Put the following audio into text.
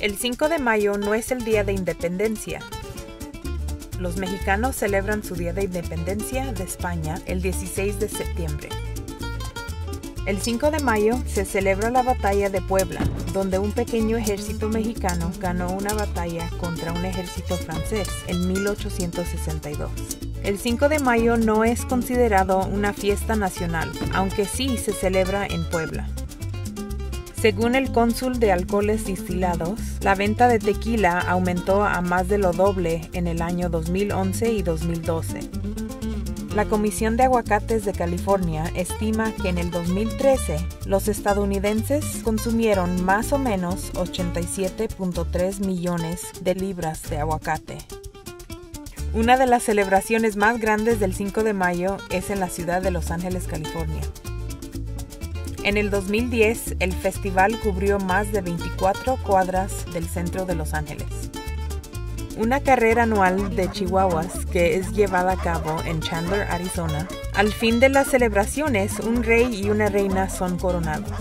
El 5 de mayo no es el Día de Independencia. Los mexicanos celebran su Día de Independencia de España el 16 de septiembre. El 5 de mayo se celebra la Batalla de Puebla, donde un pequeño ejército mexicano ganó una batalla contra un ejército francés en 1862. El 5 de mayo no es considerado una fiesta nacional, aunque sí se celebra en Puebla. Según el Cónsul de Alcoholes Distilados, la venta de tequila aumentó a más de lo doble en el año 2011 y 2012. La Comisión de Aguacates de California estima que en el 2013 los estadounidenses consumieron más o menos 87.3 millones de libras de aguacate. Una de las celebraciones más grandes del 5 de mayo es en la ciudad de Los Ángeles, California. En el 2010, el festival cubrió más de 24 cuadras del centro de Los Ángeles. Una carrera anual de chihuahuas que es llevada a cabo en Chandler, Arizona. Al fin de las celebraciones, un rey y una reina son coronados.